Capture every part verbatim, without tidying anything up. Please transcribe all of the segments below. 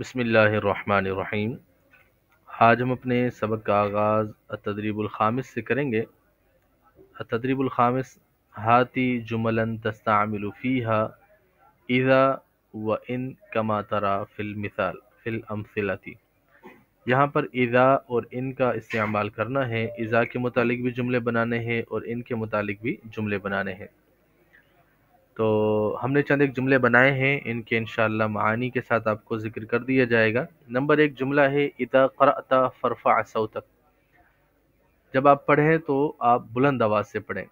बिस्मिल्लाहिर्रहमानिर्रहीम। आज हम अपने सबक का आगाज़ तदरीबुल खामिस से करेंगे। तदरीबुल खामिस हाती जुमलन तस्तामिलु फीहा इज़ा व इन कमा तरा फिल मिसाल फिल अम्सिलती। यहाँ पर इज़ा और इन का इस्तेमाल करना है। इज़ा के मुतालिक भी जुमले बनाने हैं और इन के मुतालिक भी जुमले बनाने हैं। तो हमने चंद एक जुमले बनाए हैं, इनके इंशाअल्लाह मानी के साथ आपको ज़िक्र कर दिया जाएगा। नंबर एक जुमला है इदा क़रअता फ़रफ़अ सौतक। जब आप पढ़ें तो आप बुलंद आवाज़ से पढ़ें।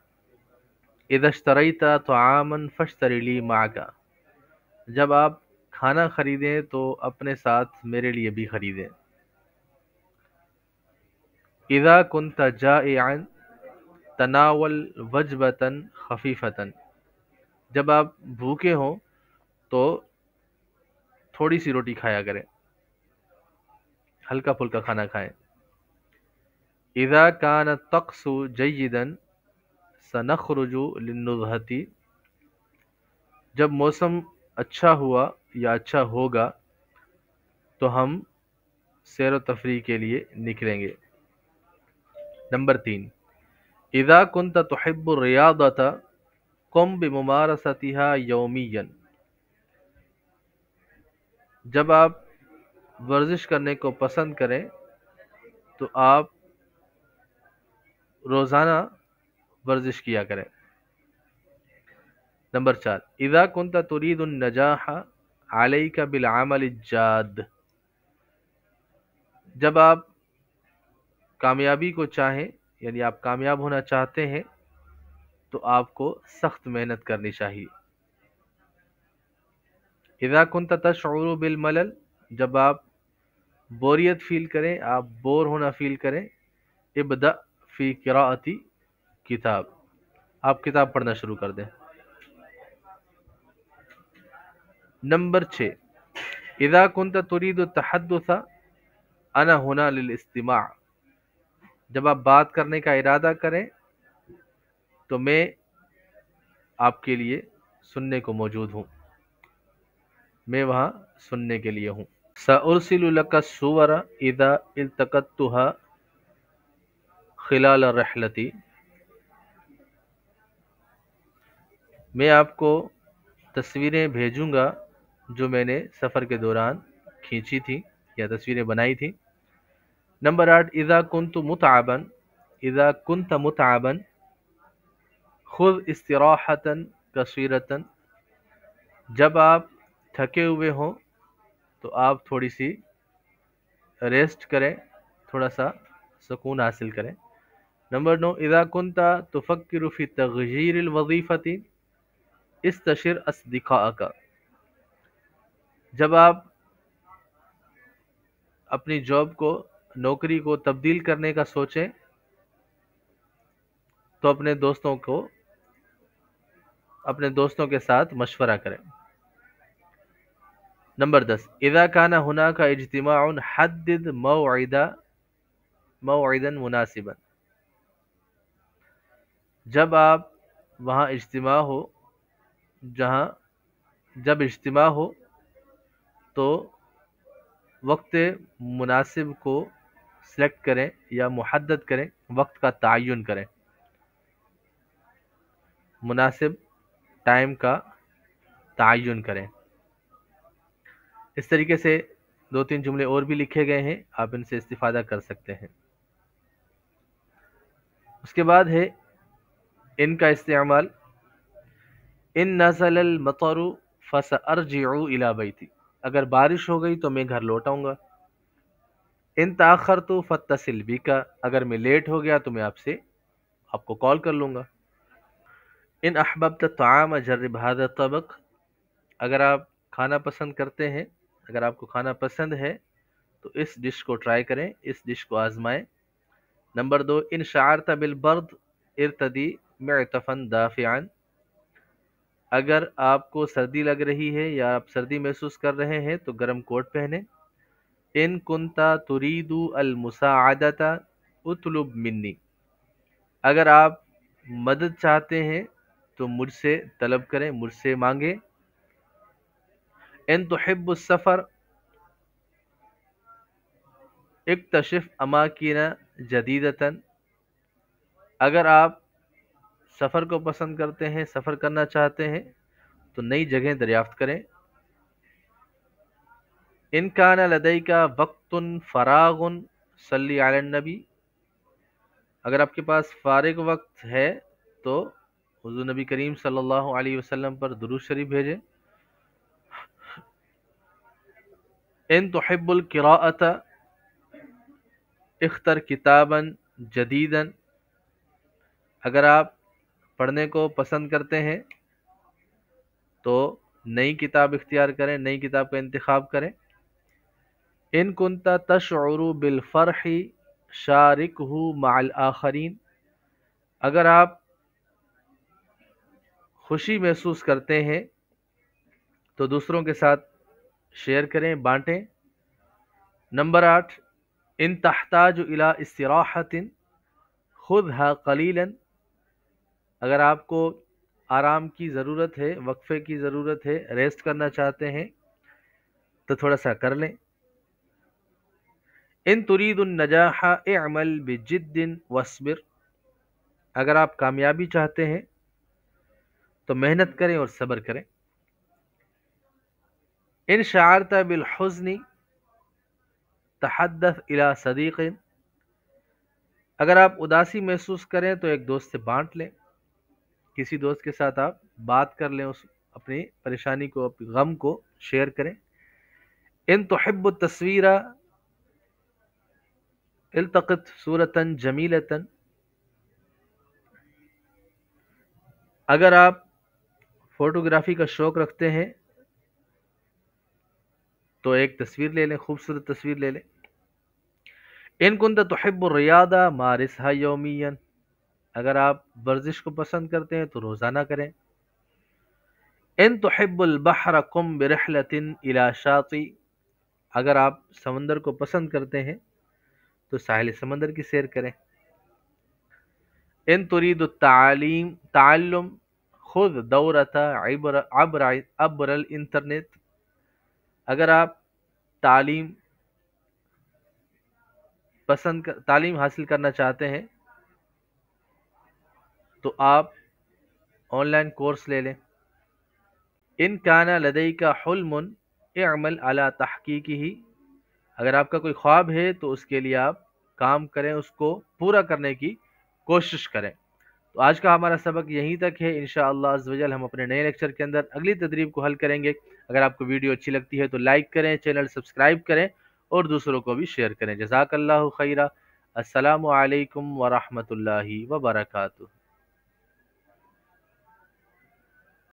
इदा इश्तरैता तआमन फश्तरी ली माका। जब आप खाना ख़रीदें तो अपने साथ मेरे लिए भी ख़रीदें। इदा कुन्ता जाइअन तनावल वजबतन खफ़ीफ़तन। जब आप भूखे हों तो थोड़ी सी रोटी खाया करें, हल्का फुल्का खाना खाएं। इज़ा कान तक्सु जय्यिदन सनखरुजु लिन्नुज़हती। जब मौसम अच्छा हुआ या अच्छा होगा तो हम सैर व तफरी के लिए निकलेंगे। नंबर तीन, इज़ा कुन्त तुहिब्बु रियादता कुम बिमुमारसतिहा यौमियन। जब आप वर्जिश करने को पसंद करें तो आप रोज़ाना वर्जिश किया करें। नंबर चार, इज़ा कुन्ता तुरीदुन नजाहा अलैका बिल अमल जाद। जब आप कामयाबी को चाहें, यानी आप कामयाब होना चाहते हैं, तो आपको सख्त मेहनत करनी चाहिए। इज़ा कुन्ता तशऊरु बिल मलल। जब आप बोरियत फील करें, आप बोर होना फील करें, इब्दा फी किराअती किताब, आप किताब पढ़ना शुरू कर दें। नंबर छः, इज़ा कुन्ता तुरीदु तहद्दुसा अना हुना लिल इस्तिमा। जब आप बात करने का इरादा करें तो मैं आपके लिए सुनने को मौजूद हूँ, मैं वहाँ सुनने के लिए हूँ। सउरसिलु लका सुवरा इदा इल्तकत्तुहा खिलाल रहलती। मैं आपको तस्वीरें भेजूँगा जो मैंने सफ़र के दौरान खींची थी या तस्वीरें बनाई थी। नंबर आठ, इदा कुन्तु मुतअबन इदा कुन्त मुतअबन खुद इस्तिराहतन कसीरतन। जब आप थके हुए हों तो आप थोड़ी सी रेस्ट करें, थोड़ा सा सुकून हासिल करें। नंबर नौ, इज़ा कुन्ता तुफक्किरु फी तग़यीरिल वज़ीफ़ती इस्तशिर अस्दिक़ाअका। जब आप अपनी जॉब को, नौकरी को तब्दील करने का सोचें तो अपने दोस्तों को अपने दोस्तों के साथ मशवरा करें। नंबर दस, इज़ा काना हुनाका इज्तिमाउन हद्दिद मौइदा मौइदन मुनासिबन। जब आप वहाँ इज्तिमा हो जहाँ जब इज्तिमा हो तो वक्त मुनासिब को सिलेक्ट करें या मुहद्दद करें, वक्त का तायुन करें, मुनासिब टाइम का तायुन करें। इस तरीके से दो तीन जुमले और भी लिखे गए हैं, आप इनसे इस्तिफ़ादा कर सकते हैं। उसके बाद है इनका इस्तेमाल। इन नज़लल मतरु फसअरजिउ इला बैती। अगर बारिश हो गई तो मैं घर लौट आऊँगा। इन तअख़रतु फत्तसिल बिका। अगर मैं लेट हो गया तो मैं आपसे आपको कॉल कर लूँगा। इन अहबब्त तआम जर्रिब हादा तबक। अगर आप खाना पसंद करते हैं, अगर आपको खाना पसंद है तो इस डिश को ट्राई करें, इस डिश को आजमाएं। नंबर दो, इन शाअरता बिल बर्द इर्तदी मुअतफन दाफियान। अगर आपको सर्दी लग रही है या आप सर्दी महसूस कर रहे हैं तो गर्म कोट पहने। इन कुन्ता तुरीदु अल मुसाअदता उतलुब मिन्नी। अगर आप मदद चाहते हैं तो मुझसे तलब करें, मुझसे मांगे। इन तुहिब्बुस सफ़र इक्तशिफ अमाकिन जदीदतन, अगर आप सफ़र को पसंद करते हैं, सफ़र करना चाहते हैं तो नई जगह दरियाफ़त करें। इनकाना लदई का वक्तुन फ़रागुन सल्ली अला नबी, अगर आपके पास फ़ारिग वक्त है तो हुज़ूर नबी करीम सल्लल्लाहु अलैहि वसल्लम पर दुरूद शरीफ भेजें। इन तुहिब्बुल क़िराअत इख्तर किताबन जदीदन, अगर आप पढ़ने को पसंद करते हैं तो नई किताब इख्तियार करें, नई किताब का इंतखाब करें। इन कुंता तशअरु बिल फरही शारिकहु मअल आखरीन, अगर आप खुशी महसूस करते हैं तो दूसरों के साथ शेयर करें, बांटें। नंबर आठ, इन तहताज इला इस्तिराहतिन खुदहा कलीलन, अगर आपको आराम की ज़रूरत है, वक्फ़े की ज़रूरत है, रेस्ट करना चाहते हैं तो थोड़ा सा कर लें। इन तुरीदुन नजाहा इअमल बिजिद्दिन वस्बिर, अगर आप कामयाबी चाहते हैं तो मेहनत करें और सब्र करें। इन शारता बिल हुज़्नी तहद्दस इला सदीक़िन, अगर आप उदासी महसूस करें तो एक दोस्त से बांट लें, किसी दोस्त के साथ आप बात कर लें, उस अपनी परेशानी को, अपने गम को शेयर करें। इन तुहिब्बु तस्वीरा इल्तक़त सूरतन जमीलतन, अगर आप फ़ोटोग्राफ़ी का शौक़ रखते हैं तो एक तस्वीर ले लें, खूबसूरत तस्वीर ले लें। इन कुंता तुहिब्बु रियादा मारिसहा यौमियन, अगर आप वर्जिश को पसंद करते हैं तो रोज़ाना करें। इन तुहिब्बुल बहरा कुम बिरहलतिन इला शाती, अगर आप समंदर को पसंद करते हैं तो साहिल समंदर की सैर करें। इन तुरीदु तालीम ताल्लुम खुद दौरता अब्रल इंटरनेट, अगर आप तालीम पसंद कर, तालीम हासिल करना चाहते हैं तो आप ऑनलाइन कोर्स ले लें। इन काना लदई का हुल्मुन इअमल अला तहकीकिही, अगर आपका कोई ख्वाब है तो उसके लिए आप काम करें, उसको पूरा करने की कोशिश करें। तो आज का हमारा सबक यहीं तक है। इंशाअल्लाह अज़्ज़ वजल हम अपने नए लेक्चर के अंदर अगली तदरीब को हल करेंगे। अगर आपको वीडियो अच्छी लगती है तो लाइक करें, चैनल सब्सक्राइब करें और दूसरों को भी शेयर करें। जज़ाकल्लाहु खैरा। अस्सलामु अलैकुम वरहमतुल्लाहि वबरकातुहू।